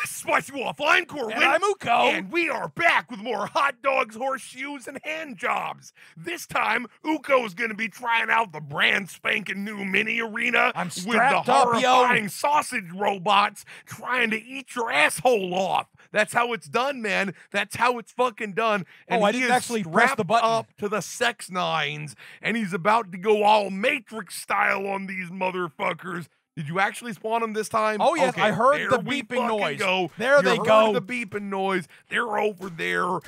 This is Spicy Waffle. I'm Corwin. And I'm Uko. And we are back with more hot dogs, horseshoes, and hand jobs. This time, Uko's going to be trying out the brand spanking new mini arena with the horrifying sausage robots trying to eat your asshole off. That's how it's done, man. That's how it's fucking done. And I didn't actually press the button. Up to the sex nines, and he's about to go all Matrix style on these motherfuckers. Did you actually spawn them this time? Oh, yes. Okay. I heard the beeping noise. There they go. The beeping noise. They're over there.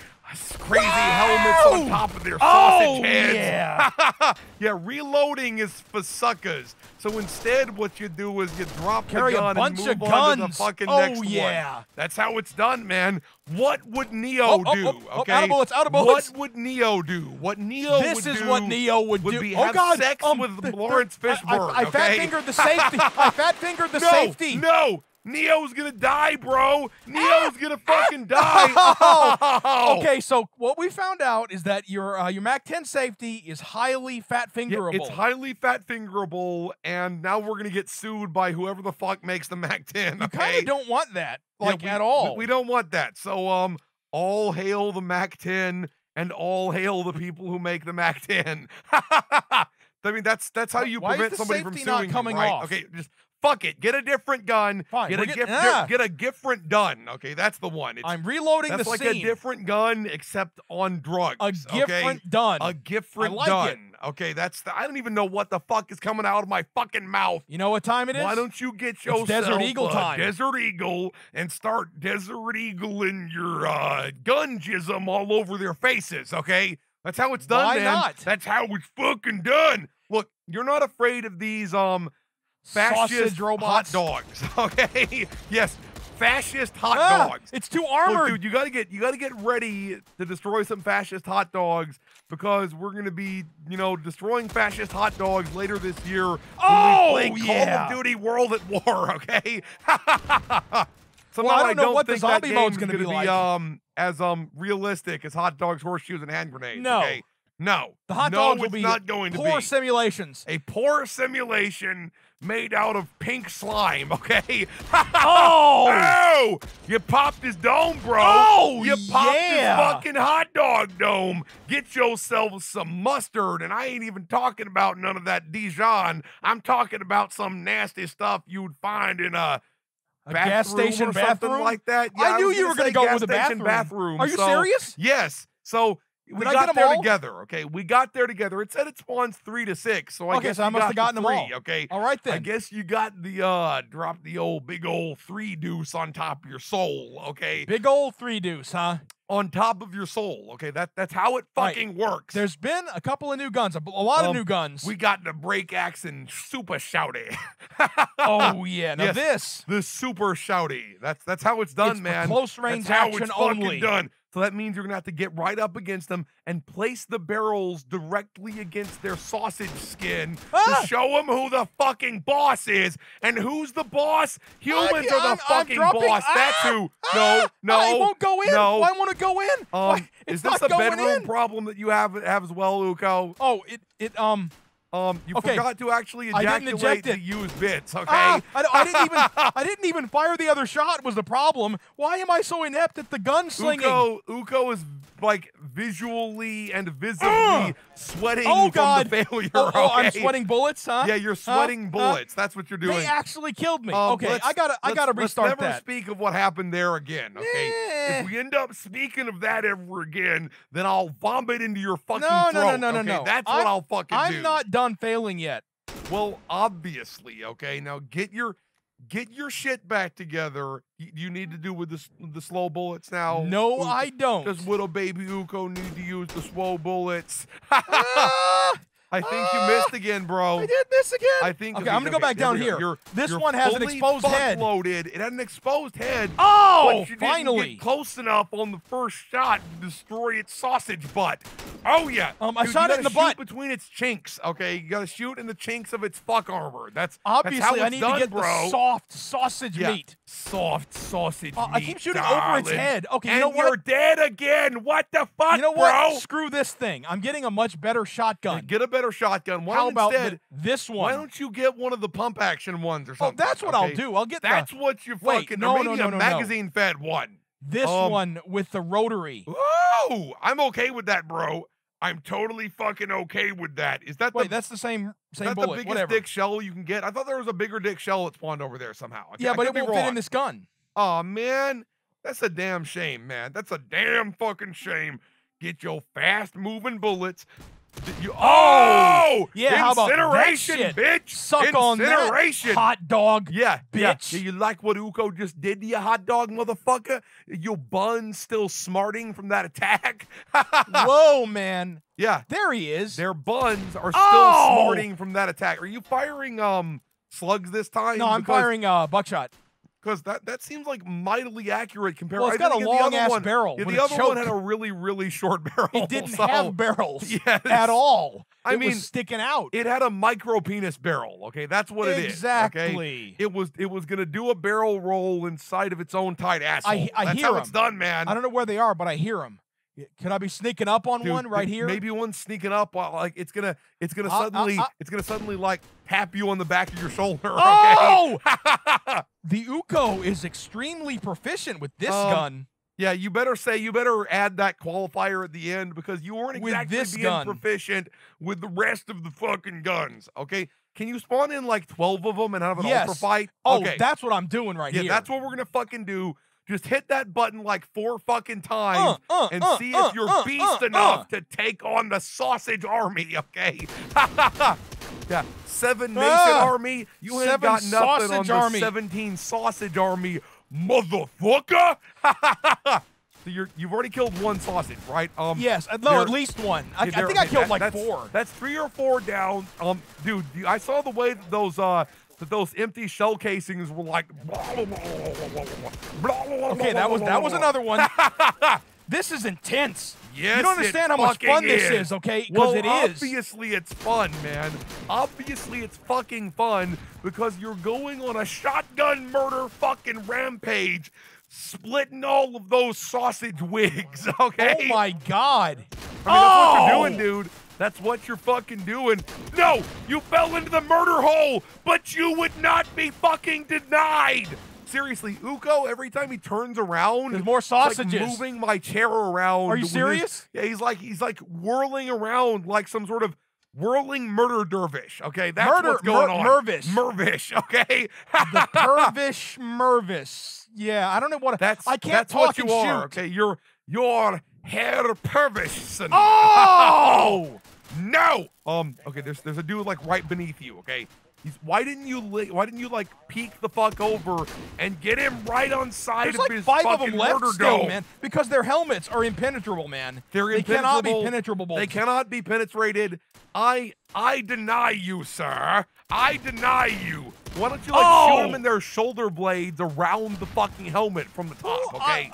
Crazy helmets on top of their sausage heads. Yeah. Yeah, reloading is for suckers. So instead, what you do is you drop the gun and move on to the fucking next one. That's how it's done, man. What would Neo do? Okay. Out of bullets, out of bullets. What would Neo do? What Neo would do. This is what Neo would do. Be have sex with Lawrence Fishburne. I fat fingered the safety. I fat fingered the safety. No. Neo's gonna die, bro. Neo's gonna fucking die. Okay, so what we found out is that your MAC-10 safety is highly fat fingerable. Yeah, it's highly fat fingerable, and now we're gonna get sued by whoever the fuck makes the MAC-10. You kind of don't want that, like at all. We don't want that. So all hail the MAC-10, and all hail the people who make the MAC-10. I mean, that's how you prevent somebody from suing you, right? Why is the safety not coming off? Okay, just. Fuck it. Get a different gun. Fine, get a different gun. Okay, that's the one. I'm reloading the scene. That's like a different gun, except on drugs. A different gun. A different gun. Okay, that's I don't even know what the fuck is coming out of my fucking mouth. You know what time it is? Why don't you get yourself Desert Eagle time? Desert Eagle and start Desert Eagling your gungism all over their faces. Okay, that's how it's done. Why not? That's how it's fucking done. Look, you're not afraid of these fascist robots. Hot dogs. Okay. Yes. Fascist hot dogs. It's too armored. Look, dude, you gotta get ready to destroy some fascist hot dogs because we're gonna be, you know, destroying fascist hot dogs later this year when we play Call of Duty World at War, okay? So well, I don't know what the zombie mode's gonna be like. As realistic as hot dogs, horseshoes, and hand grenades. No. Okay? No. The hot dogs will be not going poor to be. Simulations. A poor simulation made out of pink slime, okay? Oh! You popped his dome, bro. Oh, you popped his fucking hot dog dome. Get yourself some mustard, and I ain't even talking about none of that Dijon. I'm talking about some nasty stuff you'd find in a gas station bathroom like that. Yeah, I knew you were going to go with a bathroom. Are you serious? Yes. So we got there together, okay? We got there together. It said it spawns 3 to 6, so I guess I must have gotten them all. Okay, all right then. I guess you got the drop the old big old 3 deuce on top of your soul, okay? Big old 3 deuce, huh? On top of your soul, okay? That's how it fucking works. There's been a couple of new guns, a lot of new guns. We got the break axe and super shouty. Oh yeah, now this super shouty. That's how it's done, man. Close range action only. Done. So that means you're going to have to get right up against them and place the barrels directly against their sausage skin to show them who the fucking boss is. And who's the boss? Humans are the fucking boss. That's who. No. It won't go in. No. I want to go in. Is this a bedroom problem that you have as well, Uko? Oh, you forgot to actually ejaculate the used bits, okay? I didn't even fire the other shot was the problem. Why am I so inept at the gunslinging? Uko is like visually and visibly sweating from the failure. Okay? I'm sweating bullets, huh? Yeah, you're sweating bullets. That's what you're doing. They actually killed me. Okay, I gotta restart that. Let's never speak of what happened there again, okay? Yeah. If we end up speaking of that ever again, then I'll vomit into your fucking throat. No. That's what I'll fucking do. I'm not done failing yet. Well, obviously, okay. Now get your shit back together. You need to do with the slow bullets now. No, Uko, I don't. Does little baby Uko need to use the slow bullets? I think you missed again, bro. I did miss again. I think. Okay, I'm gonna go back down here. This one has an exposed head. Loaded. It had an exposed head. Oh, but you finally didn't get close enough on the first shot to destroy its sausage butt. Oh yeah. Dude, I shot it in the butt between its chinks. Okay, you gotta shoot in the chinks of its fuck armor. That's obviously that's how it's done, bro. I need to get the soft sausage meat. Soft sausage. Meat, I keep shooting darling. Over its head. Okay, you and know what? You're dead again. What the fuck, you know what? Bro? Screw this thing. I'm getting a much better shotgun. Yeah, get a better shotgun. Why How about instead, this one? Why don't you get one of the pump action ones or something? Oh, that's what I'll do. I'll get that's what you fucking. No, maybe a magazine fed one. This one with the rotary. Oh, I'm okay with that, bro. I'm totally fucking okay with that. Is that that's the same bullet? The biggest dick shell you can get? I thought there was a bigger dick shell that spawned over there somehow. Yeah, but it won't fit in this gun. Oh man, that's a damn shame, man. That's a damn fucking shame. Get your fast moving bullets. Oh yeah, how about that shit? Bitch. Suck on that, hot dog. Yeah, bitch. Yeah. You like what Uko just did to you, hot dog motherfucker? Your bun's still smarting from that attack. Whoa, man. Yeah, there he is. Their buns are still smarting from that attack. Are you firing slugs this time? No, I'm firing buckshot. Because that seems like mightily accurate compared. Well, it's got a long ass barrel. Yeah, the other one had a really, really short barrel. It didn't have barrels at all. I mean, sticking out. It had a micro penis barrel. Okay, that's what it is. Exactly. It was gonna do a barrel roll inside of its own tight asshole. That's how it's done, man. I don't know where they are, but I hear them. Could I be sneaking up on one right here? Maybe one's sneaking up while like it's gonna suddenly like tap you on the back of your shoulder. Oh! Okay? The Uko is extremely proficient with this gun. Yeah, you better add that qualifier at the end because you weren't exactly being proficient with the rest of the fucking guns. Okay. Can you spawn in like 12 of them and have an ultra fight? Oh, okay. That's what I'm doing right here. Yeah, that's what we're gonna fucking do. Just hit that button like 4 fucking times and see if you're beast enough to take on the sausage army, okay? Yeah, 7 nation army, you ain't got nothing on the 17 sausage army, motherfucker! So you've already killed one sausage, right? Yes, no, at least one. I think I killed like 4. That's 3 or 4 down. Dude, I saw the way that those empty shell casings were like. Okay, that was another one. This is intense. Yes, you don't understand how much fun this is, okay? Because it is. Obviously, it's fun, man. Obviously, it's fucking fun because you're going on a shotgun murder fucking rampage, splitting all of those sausage wigs, okay? Oh my god! I mean, that's what you're doing, dude. That's what you're fucking doing. No, you fell into the murder hole, but you would not be fucking denied. Seriously, Uko, every time he turns around, there's more sausages. Like moving my chair around. Are you serious? Yeah, he's like whirling around like some sort of whirling murder dervish. Okay, that's what's going on. Mervish, okay? The pervish Mervis. Yeah, I don't know what. I can't talk and shoot. That's what you are, okay? You're Herr Pervish. Oh! No. Okay. There's a dude like right beneath you. Okay. Why didn't you like peek the fuck over and get him right on side of like his fucking murder dome? There's like 5 of them left still, man. Because their helmets are impenetrable, man. They cannot be penetrable. They cannot be penetrated. I deny you, sir. I deny you. Why don't you like shoot them in their shoulder blades around the fucking helmet from the top? Okay.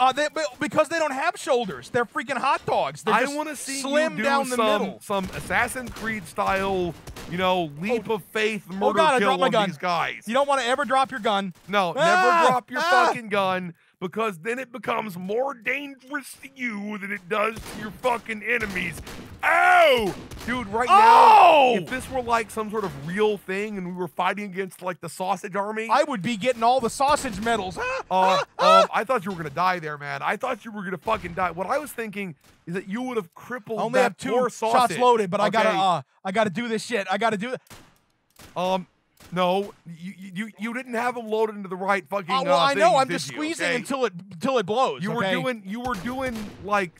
Because they don't have shoulders. They're freaking hot dogs. They're I want to see slim you do down the middle. Some Assassin's Creed style, you know, leap of faith murder kill on these guys. You don't want to ever drop your gun. No, never drop your fucking gun because then it becomes more dangerous to you than it does to your fucking enemies. Oh! Dude, right now, if this were like some sort of real thing and we were fighting against like the sausage army, I would be getting all the sausage medals. I thought you were gonna die there, man. I thought you were gonna fucking die. What I was thinking is that you would have crippled. I only have 2 shots loaded, but okay. I gotta do this shit. I gotta do it. No, you didn't have them loaded into the right fucking. Oh well, I know. I'm just squeezing until it blows. You were doing like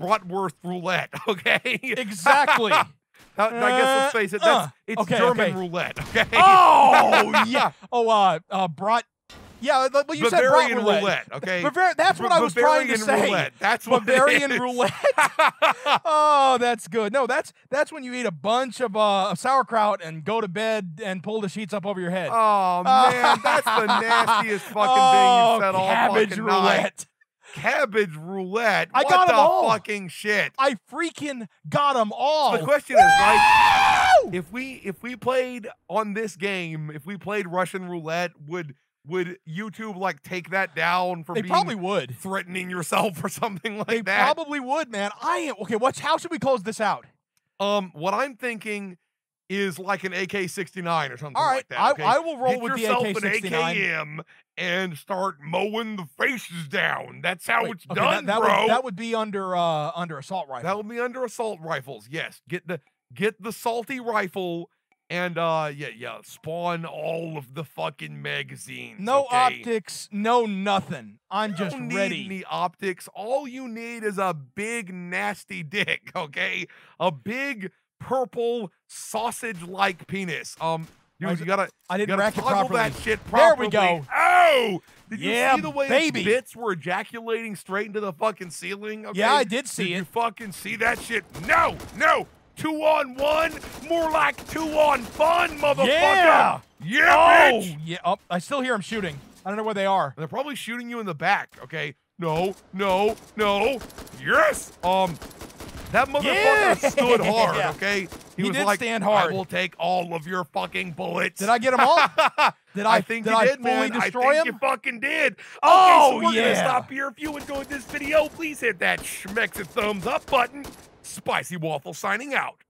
bratwurst roulette, okay? Exactly. I guess let's face it, it's German roulette, okay? Oh, yeah. Oh, brat. Yeah, well, you Bavarian said roulette, okay? That's what I was trying to roulette. Say. That's what Bavarian roulette. Oh, that's good. No, that's when you eat a bunch of sauerkraut and go to bed and pull the sheets up over your head. Oh, man, that's the nastiest fucking thing you said all fucking cabbage roulette. Night. Cabbage roulette. I got them all. Fucking shit. I freaking got them all. The question is, like, if we played on this game, if we played Russian roulette, would Would YouTube like take that down for probably threatening yourself or something like that? Probably would, man. Okay, how should we close this out? What I'm thinking is like an AK-69 or something like that. Okay? I will roll with the AK-69. Get yourself an AKM and start mowing the faces down. That's how it's done, bro. That would be under under assault rifles. That would be under assault rifles, yes. Get the salty rifle and spawn all of the fucking magazines. No optics, no nothing. I'm just ready. You don't need any optics. All you need is a big nasty dick, okay? A big purple sausage-like penis. Dude, you gotta toggle that shit properly. There we go. Oh! Did you see the way the bits were ejaculating straight into the fucking ceiling? Okay? Yeah, I did see it. Did you fucking see that shit? No! No! 2-on-1? More like 2-on-fun, motherfucker! Yeah! Yeah, bitch! Yeah, I still hear them shooting. I don't know where they are. They're probably shooting you in the back, okay? No, no, no. Yes! That motherfucker stood hard, okay? He was did like, stand hard. I will take all of your fucking bullets. Did I get them all? I think you did, man. I fully destroyed him? You fucking did. Oh, okay, so we're gonna stop here. If you enjoyed this video, please hit that schmex thumbs up button. Spicy Waffle signing out.